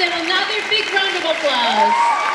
and another big round of applause.